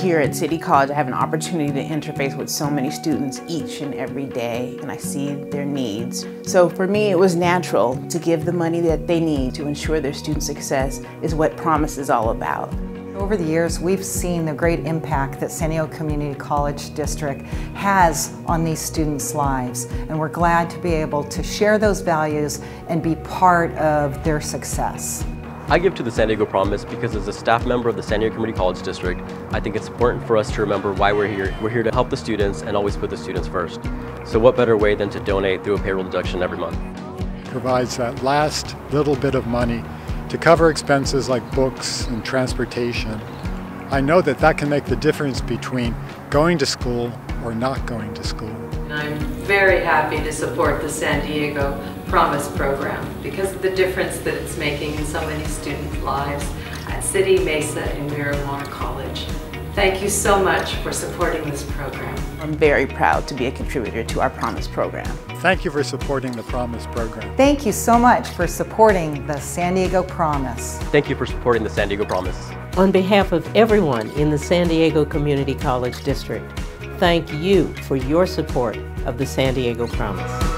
here at City College, I have an opportunity to interface with so many students each and every day, and I see their needs. So for me, it was natural to give the money that they need to ensure their student success is what Promise is all about. Over the years, we've seen the great impact that San Diego Community College District has on these students' lives, and we're glad to be able to share those values and be part of their success. I give to the San Diego Promise because as a staff member of the San Diego Community College District, I think it's important for us to remember why we're here. We're here to help the students and always put the students first. So what better way than to donate through a payroll deduction every month? It provides that last little bit of money to cover expenses like books and transportation. I know that that can make the difference between going to school or not going to school. And I'm very happy to support the San Diego Promise program because of the difference that it's making in so many student lives at City, Mesa, and Miramar College. Thank you so much for supporting this program. I'm very proud to be a contributor to our Promise program. Thank you for supporting the Promise program. Thank you so much for supporting the San Diego Promise. Thank you for supporting the San Diego Promise. On behalf of everyone in the San Diego Community College District, thank you for your support of the San Diego Promise.